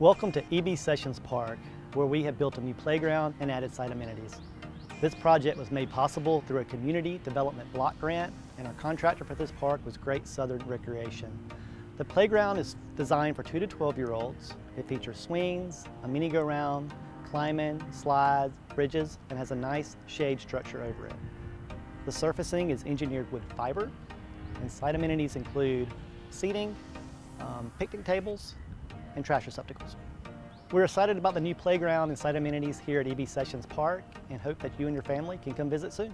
Welcome to EB Sessions Park, where we have built a new playground and added site amenities. This project was made possible through a community development block grant, and our contractor for this park was Great Southern Recreation. The playground is designed for 2 to 12-year-olds. It features swings, a mini-go-round, climbing, slides, bridges, and has a nice shade structure over it. The surfacing is engineered wood fiber, and site amenities include seating, picnic tables, and trash receptacles. We're excited about the new playground and site amenities here at EB Sessions Park and hope that you and your family can come visit soon.